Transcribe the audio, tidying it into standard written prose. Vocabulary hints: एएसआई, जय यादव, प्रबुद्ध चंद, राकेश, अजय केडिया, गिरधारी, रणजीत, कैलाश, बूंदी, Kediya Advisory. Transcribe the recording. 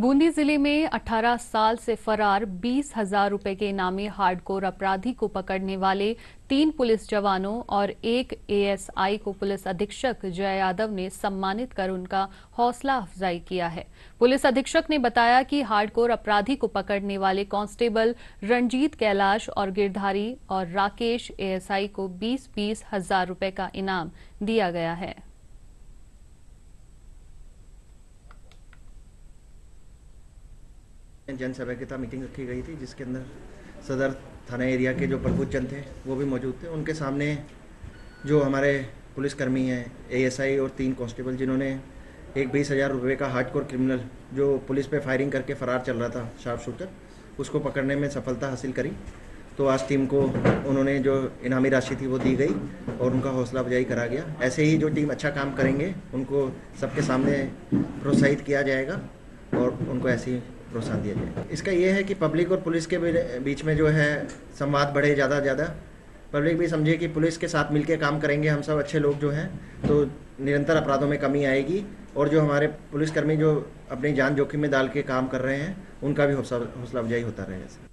बूंदी जिले में 18 साल से फरार 20,000 रुपए के इनामी हार्डकोर अपराधी को पकड़ने वाले 3 पुलिस जवानों और 1 एएसआई को पुलिस अधीक्षक जय यादव ने सम्मानित कर उनका हौसला अफजाई किया है। पुलिस अधीक्षक ने बताया कि हार्डकोर अपराधी को पकड़ने वाले कांस्टेबल रणजीत, कैलाश और गिरधारी और राकेश एएसआई को 20-20,000 रुपए का इनाम दिया गया है। जनसभा मीटिंग रखी गई थी जिसके अंदर सदर थाना एरिया के जो प्रबुद्ध चंद थे वो भी मौजूद थे। उनके सामने जो हमारे पुलिसकर्मी हैं, एएसआई और 3 कांस्टेबल, जिन्होंने एक 20,000 रुपये का हार्डकोर क्रिमिनल जो पुलिस पे फायरिंग करके फरार चल रहा था, शार्प शूटर, उसको पकड़ने में सफलता हासिल करी। तो आज टीम को उन्होंने जो इनामी राशि थी वो दी गई और उनका हौसला अफजाई करा गया। ऐसे ही जो टीम अच्छा काम करेंगे उनको सबके सामने प्रोत्साहित किया जाएगा और उनको ऐसी प्रोत्साहन दिया जाए। इसका यह है कि पब्लिक और पुलिस के बीच में जो है संवाद बढ़े, ज़्यादा से ज़्यादा पब्लिक भी समझे कि पुलिस के साथ मिलकर काम करेंगे हम सब अच्छे लोग जो हैं, तो निरंतर अपराधों में कमी आएगी। और जो हमारे पुलिसकर्मी जो अपनी जान जोखिम में डाल के काम कर रहे हैं उनका भी हौसला अफजाई होता रहेगा।